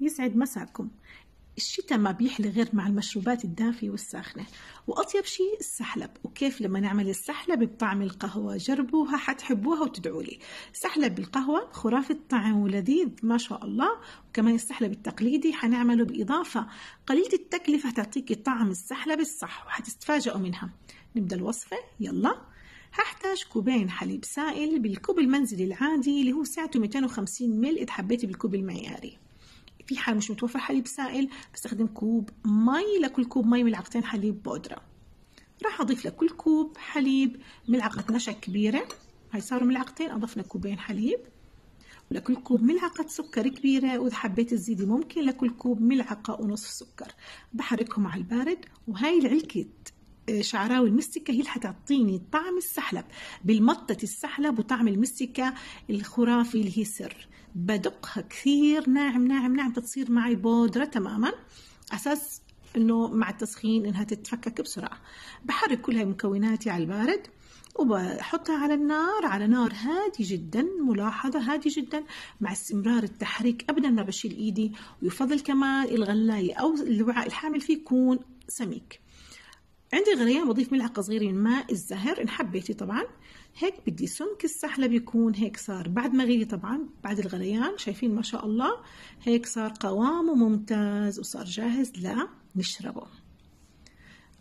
يسعد مساكم. الشتاء ما بيحلى غير مع المشروبات الدافئة والساخنة، وأطيب شيء السحلب. وكيف لما نعمل السحلب بطعم القهوة؟ جربوها حتحبوها وتدعوا لي. سحلب بالقهوة خرافة طعم ولذيذ ما شاء الله. وكمان السحلب التقليدي حنعمله بإضافة قليلة التكلفة هتعطيكي طعم السحلب الصح وحتتفاجئوا منها. نبدأ الوصفة يلا. هحتاج كوبين حليب سائل بالكوب المنزلي العادي اللي هو سعته 250 مل إذا حبيتي بالكوب المعياري. في حال مش متوفر حليب سائل بستخدم كوب مي، لكل كوب مي ملعقتين حليب بودرة. راح أضيف لكل كوب حليب ملعقة نشا كبيرة، هاي صاروا ملعقتين، أضفنا كوبين حليب. ولكل كوب ملعقة سكر كبيرة، وإذا حبيت تزيدي ممكن لكل كوب ملعقة ونصف سكر. بحركهم على البارد. وهاي العلكة شعراوي المستكة هي اللي حتعطيني طعم السحلب بالمطة، السحلب وطعم المستكة الخرافي اللي هي سر. بدقها كثير ناعم ناعم ناعم تتصير معي بودرة تماما، أساس إنه مع التسخين إنها تتفكك بسرعة. بحرك كل هاي مكوناتي على البارد وبحطها على النار على نار هادي جدا، ملاحظة هادي جدا مع استمرار التحريك، أبدا ما بشيل إيدي. ويفضل كمان الغلاية أو الوعاء الحامل فيه يكون سميك. عندي غليان بضيف ملعقة صغيرة من ماء الزهر إن حبيتي طبعا. هيك بدي سمك السحلب يكون هيك صار بعد ما غلي طبعا، بعد الغليان شايفين ما شاء الله هيك صار قوامه ممتاز وصار جاهز لنشربه.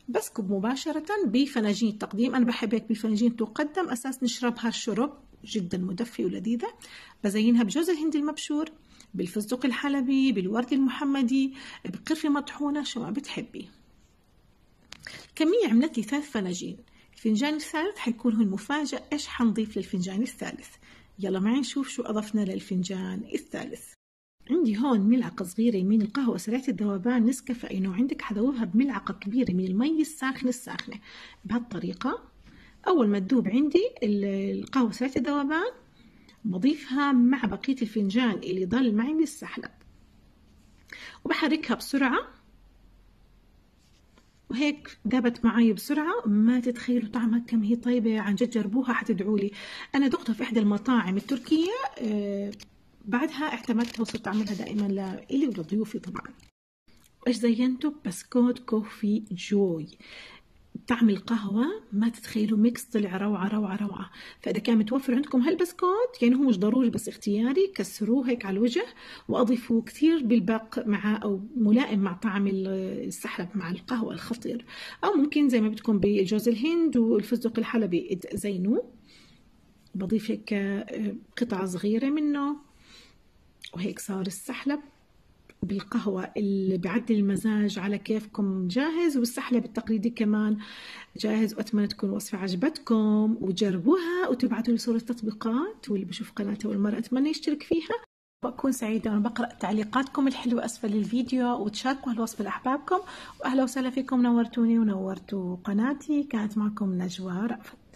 بسكب مباشرة بفناجين التقديم، أنا بحب هيك بالفناجين تقدم أساس نشربها الشرب جدا مدفئ ولذيذة. بزينها بجوز الهند المبشور، بالفستق الحلبي، بالورد المحمدي، بقرفة مطحونة، شو ما بتحبي. كمية عملت لي 3 فناجين، الفنجان الثالث حيكون هو المفاجأة ايش حنضيف للفنجان الثالث. يلا معي نشوف شو اضفنا للفنجان الثالث. عندي هون ملعقة صغيرة من القهوة سريعة الذوبان نسكافيه، وعندك حذوبها بملعقة كبيرة من المي الساخنة بهالطريقة. اول ما تذوب عندي القهوة سريعة الذوبان بضيفها مع بقية الفنجان اللي ضل معي من السحلب وبحركها بسرعة. وهيك ذابت معي بسرعة، ما تتخيلوا طعمها كم هي طيبة، عن جد جربوها حتدعوا لي. أنا ذقتها في إحدى المطاعم التركية، بعدها اعتمدتها وصرت أعملها دائما لإلي ولضيوفي طبعا. وإيش زينته؟ بسكوت كوفي جوي طعم القهوة، ما تتخيلوا ميكس طلع روعة روعة روعة. فإذا كان متوفر عندكم هالبسكوت، يعني هو مش ضروري بس اختياري، كسروه هيك على الوجه وأضيفوه كثير بالباق مع أو ملائم مع طعم السحلب مع القهوة الخطير. أو ممكن زي ما بدكم بجوز الهند والفستق الحلبي تزينوه. بضيف هيك قطعة صغيرة منه، وهيك صار السحلب بالقهوة اللي بعدل المزاج على كيفكم جاهز، والسحلب التقليدي كمان جاهز. وأتمنى تكون الوصفة عجبتكم وجربوها وتبعتوا لي صور التطبيقات، واللي بشوف قناتي أول مرة أتمنى يشترك فيها. بكون سعيدة وأنا بقرأ تعليقاتكم الحلوة أسفل الفيديو، وتشاركوا هالوصفة لأحبابكم. وأهلا وسهلا فيكم، نورتوني ونورتوا قناتي. كانت معكم نجوى رأفت.